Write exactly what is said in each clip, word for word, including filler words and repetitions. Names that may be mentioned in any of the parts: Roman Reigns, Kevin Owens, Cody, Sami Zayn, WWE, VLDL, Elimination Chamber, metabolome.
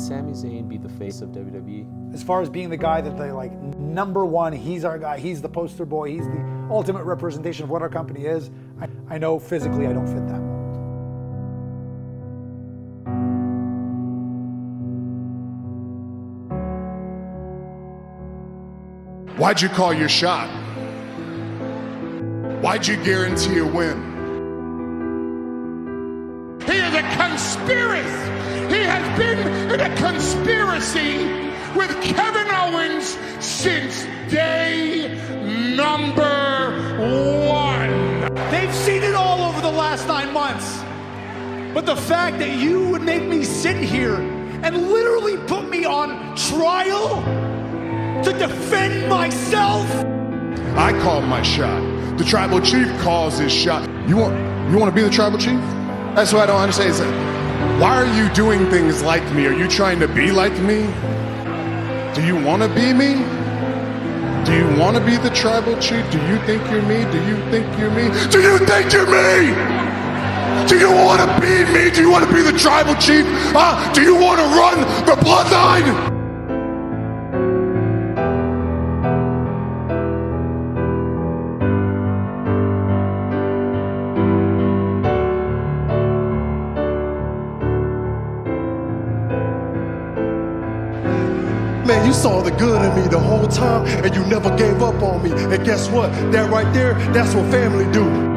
Sami Zayn be the face of W W E? As far as being the guy that they like, number one, he's our guy, he's the poster boy, he's the ultimate representation of what our company is. I, I know physically I don't fit that mold. Why'd you call your shot? Why'd you guarantee a win? He is a conspiracy! He has been in a conspiracy with Kevin Owens since day number one. They've seen it all over the last nine months. But the fact that you would make me sit here and literally put me on trial to defend myself? I called my shot. The tribal chief calls his shot. You want, you want to be the tribal chief? That's what I don't understand. It's like, why are you doing things like me? Are you trying to be like me? Do you want to be me? Do you want to be the tribal chief? Do you think you're me? Do you think you're me? Do you think you're me? Do you want to be me? Do you want to be the tribal chief? Huh? Do you want to run the bloodline? Man, you saw the good in me the whole time, and you never gave up on me. And guess what? That right there, that's what family do.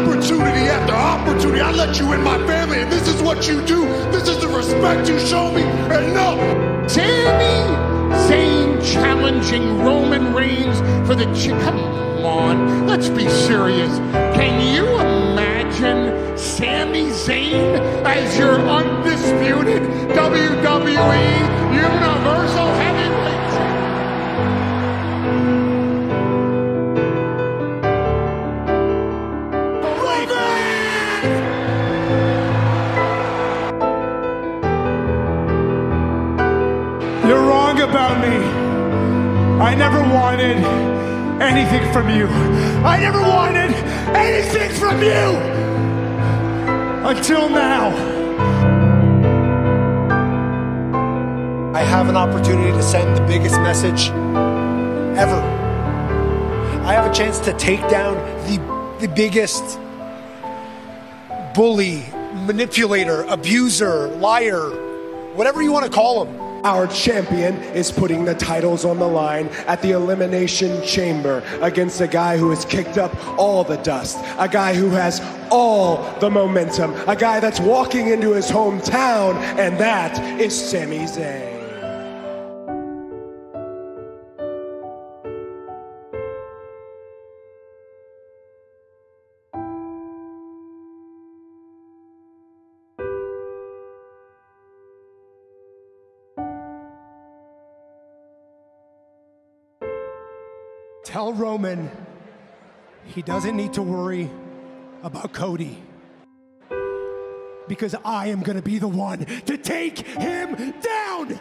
Opportunity after opportunity, I let you in my family, and this is what you do. This is the respect you show me, and no. Sami Zayn challenging Roman Reigns for the chicken. Come on, let's be serious. Can you imagine Sami Zayn as your undisputed W W E Universal Heavyweight? You're wrong about me. I never wanted anything from you. I never wanted anything from you until now. I have an opportunity to send the biggest message ever. I have a chance to take down the, the biggest bully, manipulator, abuser, liar, whatever you want to call him. Our champion is putting the titles on the line at the Elimination Chamber against a guy who has kicked up all the dust, a guy who has all the momentum, a guy that's walking into his hometown, and that is Sami Zayn. Tell Roman he doesn't need to worry about Cody, because I am going to be the one to take him down.